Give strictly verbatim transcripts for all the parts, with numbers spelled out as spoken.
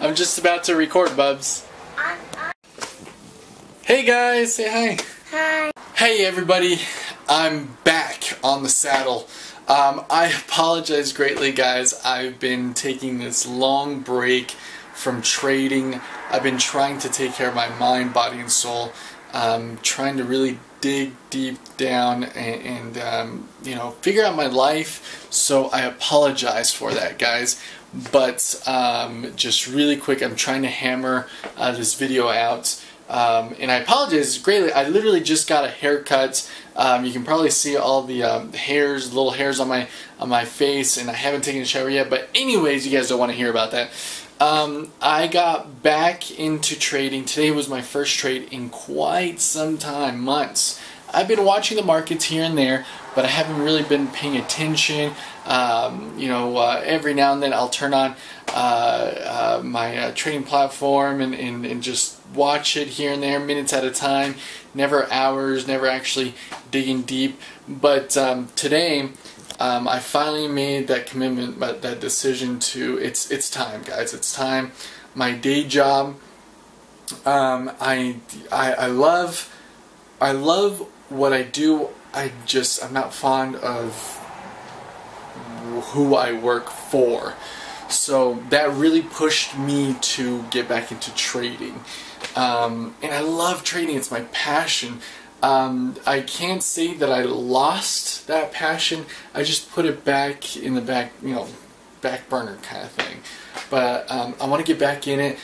I'm just about to record, Bubs. Hey guys, say hi. Hi. Hey everybody, I'm back on the saddle. Um, I apologize greatly, guys. I've been taking this long break from trading. I've been trying to take care of my mind, body, and soul. Um, trying to really dig deep down and, and um, you know, figure out my life. So I apologize for that, guys. But um, just really quick, I'm trying to hammer uh, this video out. Um, and I apologize greatly. I literally just got a haircut. Um, you can probably see all the um, hairs, little hairs on my on my face, and I haven't taken a shower yet. But anyways, you guys don't want to hear about that. Um, I got back into trading. Today was my first trade in quite some time, months. I've been watching the markets here and there, but I haven't really been paying attention. Um, you know, uh, every now and then I'll turn on uh, uh, my uh, trading platform and, and, and just watch it here and there, minutes at a time, never hours, never actually digging deep. But um, today, Um, I finally made that commitment, but that decision to it's it's time, guys. It's time. My day job. Um, I, I I love I love what I do. I just I'm not fond of who I work for. So that really pushed me to get back into trading, um, and I love trading. It's my passion. Um, I can't say that I lost that passion. I just put it back in the back, you know, back burner kind of thing. But um, I want to get back in it.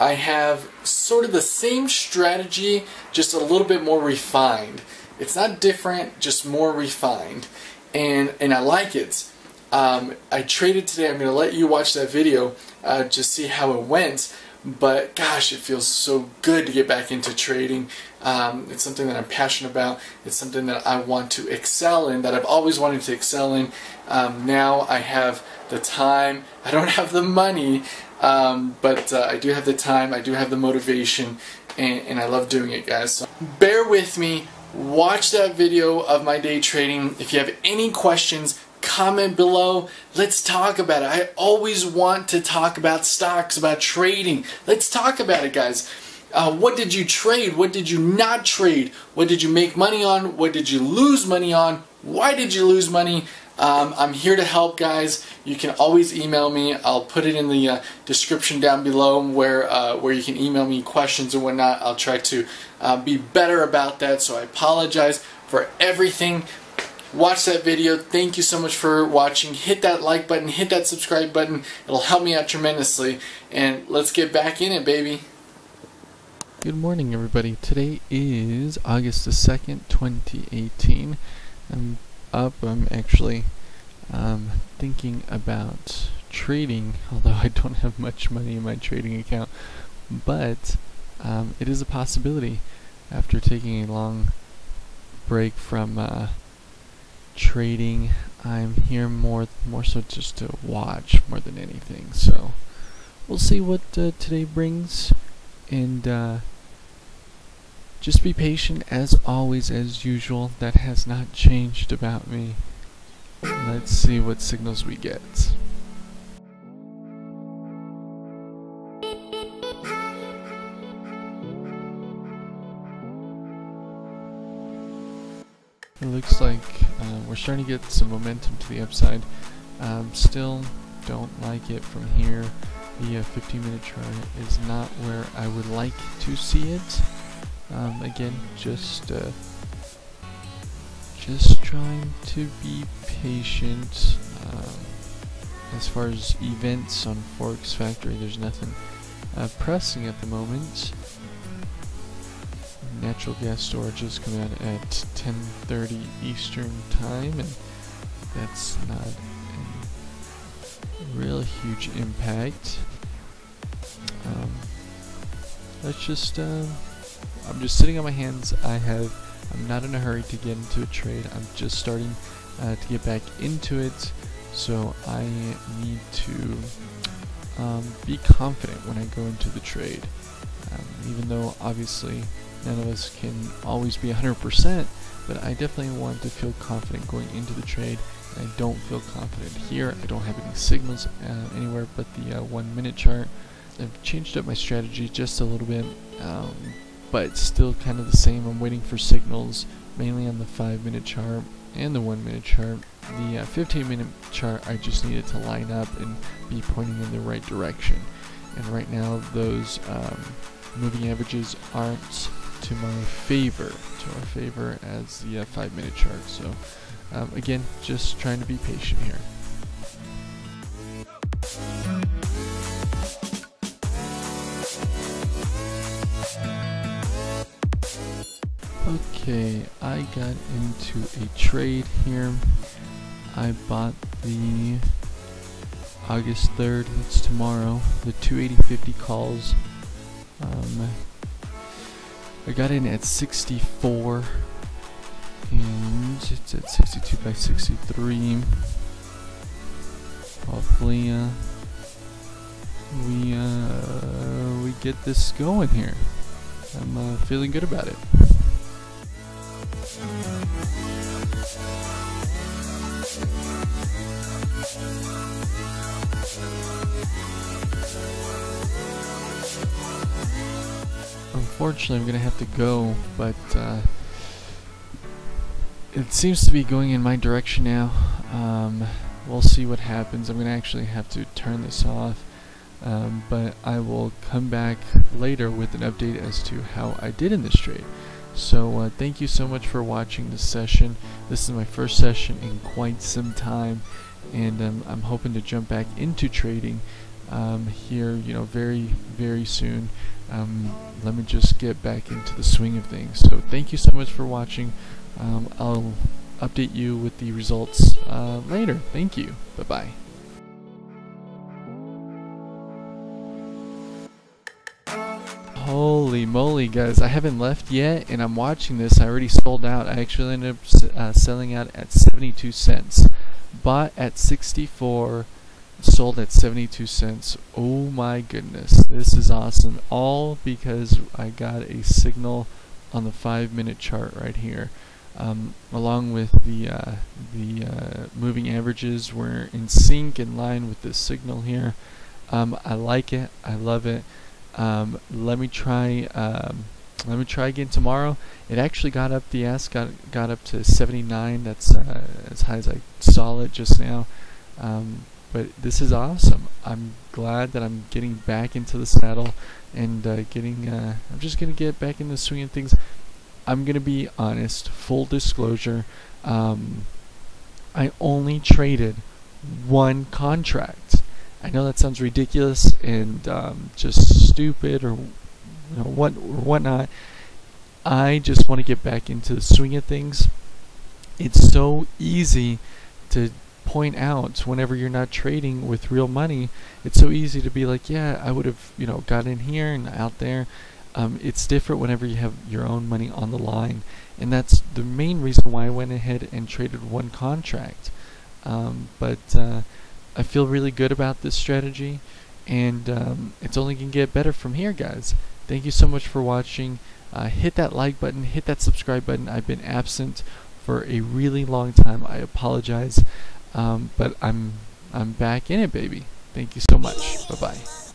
I have sort of the same strategy, just a little bit more refined. It's not different, just more refined, and and I like it. Um, I traded today. I'm going to let you watch that video uh, to see how it went. But gosh, it feels so good to get back into trading. Um, it's something that I'm passionate about. It's something that I want to excel in, that I've always wanted to excel in. Um, now I have the time. I don't have the money, um, but uh, I do have the time. I do have the motivation, and, and I love doing it, guys. So bear with me. Watch that video of my day trading. If you have any questions, comment below. Let's talk about it. I always want to talk about stocks, about trading. Let's talk about it, guys. Uh, what did you trade? What did you not trade? What did you make money on? What did you lose money on? Why did you lose money? Um, I'm here to help, guys. You can always email me. I'll put it in the uh, description down below where uh, where you can email me questions and whatnot. I'll try to uh, be better about that. So I apologize for everything. Watch that video. Thank you so much for watching. Hit that like button. Hit that subscribe button. It'll help me out tremendously. And let's get back in it, baby. Good morning, everybody. Today is August the second, twenty eighteen. I'm up. I'm actually um, thinking about trading, although I don't have much money in my trading account. But um, it is a possibility after taking a long break from uh, trading. I'm here more more so just to watch more than anything, so we'll see what uh, today brings, and uh, just be patient as always, as usual. That has not changed about me. Let's see what signals we get. It looks like uh, we're starting to get some momentum to the upside. Um, still don't like it from here. The fifteen minute chart is not where I would like to see it. Um, again, just uh, just trying to be patient. Um, as far as events on Forex Factory, there's nothing uh, pressing at the moment. Natural gas storage is coming out at ten thirty Eastern time, and that's not a real huge impact. Um, let's just, uh, I'm just sitting on my hands. I have, I'm not in a hurry to get into a trade. I'm just starting uh, to get back into it, so I need to um, be confident when I go into the trade, um, even though obviously none of us can always be one hundred percent, but I definitely want to feel confident going into the trade I don't feel confident here. I don't have any signals uh, anywhere but the uh, one minute chart. I've changed up my strategy just a little bit, um, but it's still kind of the same. I'm waiting for signals, mainly on the five minute chart and the one minute chart. The uh, fifteen minute chart, I just needed to line up and be pointing in the right direction. And right now, those um, moving averages aren't to my favor, to our favor as the uh, five minute chart. So um, again, just trying to be patient here. Okay, I got into a trade here. I bought the August third, that's tomorrow, the two eighty fifty calls. Um, I got in at sixty-four, and it's at sixty-two by sixty-three. Hopefully, uh, we uh, we get this going here. I'm uh, feeling good about it. Unfortunately, I'm going to have to go, but uh, it seems to be going in my direction now. Um, we'll see what happens. I'm going to actually have to turn this off, um, but I will come back later with an update as to how I did in this trade. So uh, thank you so much for watching this session. This is my first session in quite some time, and um, I'm hoping to jump back into trading um, here, you know, very, very soon. Um, let me just get back into the swing of things. So thank you so much for watching. Um, I'll update you with the results uh, later. Thank you. Bye-bye. Holy moly, guys, I haven't left yet, and I'm watching this. I already sold out. I actually ended up uh, selling out at seventy-two cents. Bought at sixty-four, sold at seventy-two cents. Oh my goodness, this is awesome. All because I got a signal on the five minute chart right here. Um, along with the, uh, the uh, moving averages, we're in sync, in line with this signal here. Um, I like it. I love it. Um, let me try. Um, let me try again tomorrow. It actually got up. The ask got got up to seventy-nine. That's uh, as high as I saw it just now. Um, but this is awesome. I'm glad that I'm getting back into the saddle and uh, getting. Uh, I'm just gonna get back in the swing of things. I'm gonna be honest. Full disclosure. Um, I only traded one contract. I know that sounds ridiculous and um, just stupid, or you know, what or whatnot. I just want to get back into the swing of things. It's so easy to point out whenever you're not trading with real money. It's so easy to be like, yeah, I would have, you know, got in here and out there. Um, it's different whenever you have your own money on the line, and that's the main reason why I went ahead and traded one contract. Um, but uh, I feel really good about this strategy, and um, it's only going to get better from here, guys. Thank you so much for watching. Uh, hit that like button, hit that subscribe button. I've been absent for a really long time. I apologize, um, but I'm I'm back in it, baby. Thank you so much. Bye-bye.